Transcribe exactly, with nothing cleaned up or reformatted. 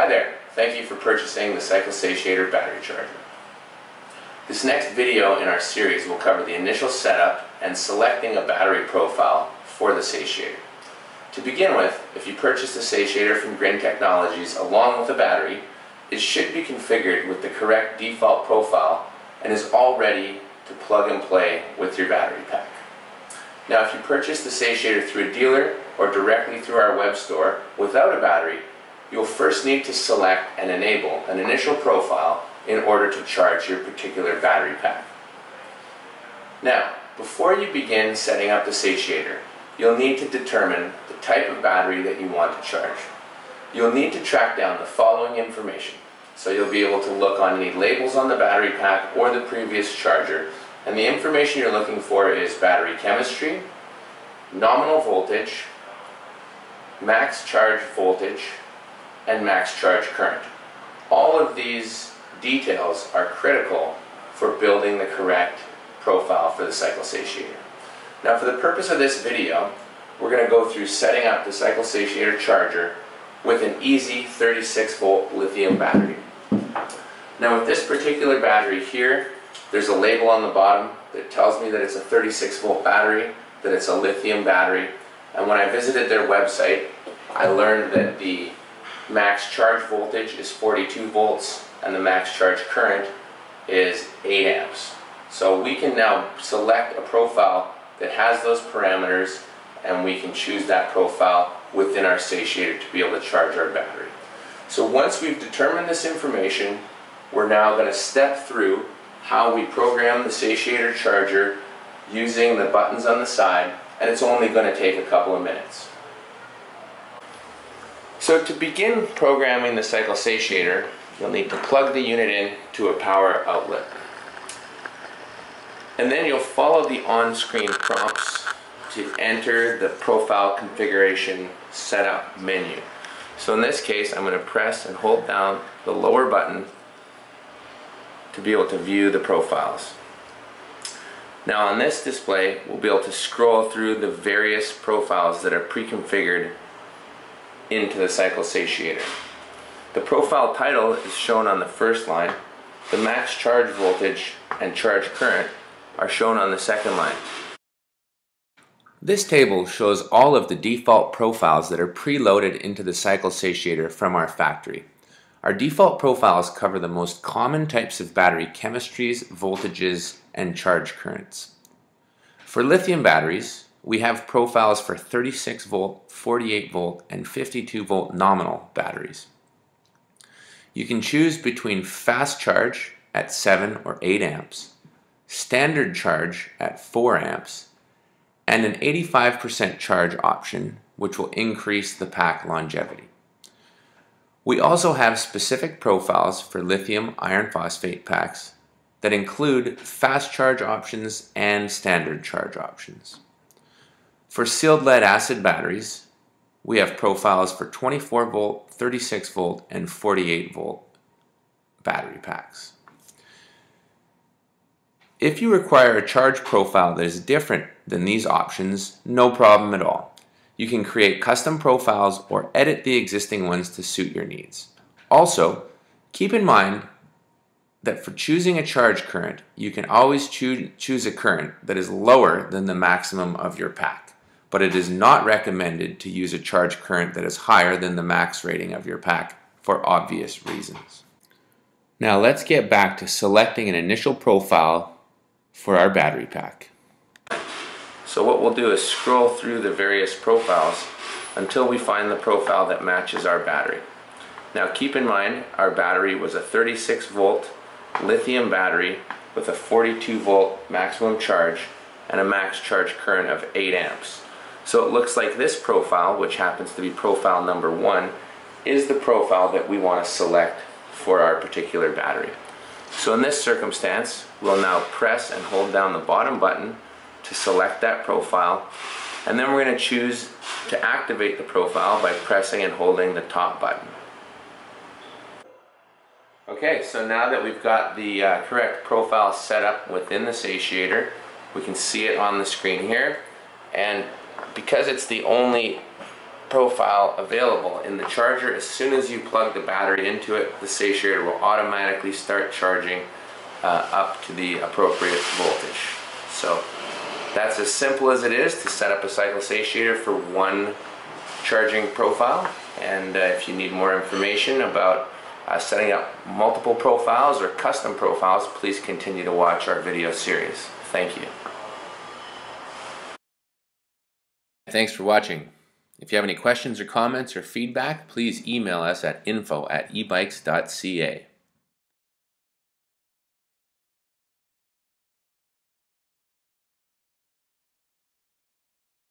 Hi there, thank you for purchasing the Cycle Satiator Battery Charger. This next video in our series will cover the initial setup and selecting a battery profile for the satiator. To begin with, if you purchase the satiator from Grin Technologies along with the battery, it should be configured with the correct default profile and is all ready to plug and play with your battery pack. Now, if you purchase the satiator through a dealer or directly through our web store without a battery, you'll first need to select and enable an initial profile in order to charge your particular battery pack. Now, before you begin setting up the satiator, you'll need to determine the type of battery that you want to charge. You'll need to track down the following information, so you'll be able to look on any labels on the battery pack or the previous charger, and the information you're looking for is battery chemistry, nominal voltage, max charge voltage, and max charge current. All of these details are critical for building the correct profile for the Cycle Satiator. Now, for the purpose of this video, we're going to go through setting up the Cycle Satiator Charger with an easy thirty-six volt lithium battery. Now, with this particular battery here, there's a label on the bottom that tells me that it's a thirty-six volt battery, that it's a lithium battery, and when I visited their website, I learned that the max charge voltage is forty-two volts and the max charge current is eight amps. So we can now select a profile that has those parameters, and we can choose that profile within our satiator to be able to charge our battery. So once we've determined this information, we're now going to step through how we program the satiator charger using the buttons on the side, and it's only going to take a couple of minutes. So to begin programming the Cycle Satiator, you'll need to plug the unit in to a power outlet. And then you'll follow the on-screen prompts to enter the profile configuration setup menu. So in this case, I'm going to press and hold down the lower button to be able to view the profiles. Now on this display, we'll be able to scroll through the various profiles that are pre-configured into the Cycle Satiator. The profile title is shown on the first line. The max charge voltage and charge current are shown on the second line. This table shows all of the default profiles that are preloaded into the Cycle Satiator from our factory. Our default profiles cover the most common types of battery chemistries, voltages, and charge currents. For lithium batteries, we have profiles for thirty-six volt, forty-eight volt, and fifty-two volt nominal batteries. You can choose between fast charge at seven or eight amps, standard charge at four amps, and an eighty-five percent charge option, which will increase the pack longevity. We also have specific profiles for lithium iron phosphate packs that include fast charge options and standard charge options. For sealed lead acid batteries, we have profiles for twenty-four volt, thirty-six volt, and forty-eight volt battery packs. If you require a charge profile that is different than these options, no problem at all. You can create custom profiles or edit the existing ones to suit your needs. Also, keep in mind that for choosing a charge current, you can always choo- choose a current that is lower than the maximum of your pack, but it is not recommended to use a charge current that is higher than the max rating of your pack for obvious reasons. Now let's get back to selecting an initial profile for our battery pack. So what we'll do is scroll through the various profiles until we find the profile that matches our battery. Now keep in mind, our battery was a thirty-six volt lithium battery with a forty-two volt maximum charge and a max charge current of eight amps. So it looks like this profile, which happens to be profile number one, is the profile that we want to select for our particular battery. So in this circumstance, we'll now press and hold down the bottom button to select that profile, and then we're going to choose to activate the profile by pressing and holding the top button. Okay, so now that we've got the uh, correct profile set up within the satiator, we can see it on the screen here, and because it's the only profile available in the charger. As soon as you plug the battery into it, the satiator will automatically start charging uh, up to the appropriate voltage. So that's as simple as it is to set up a cycle satiator for one charging profile. And uh, if you need more information about uh, setting up multiple profiles or custom profiles, please continue to watch our video series. Thank you. Thanks for watching. If you have any questions or comments or feedback, please email us at info at ebikes dot c a.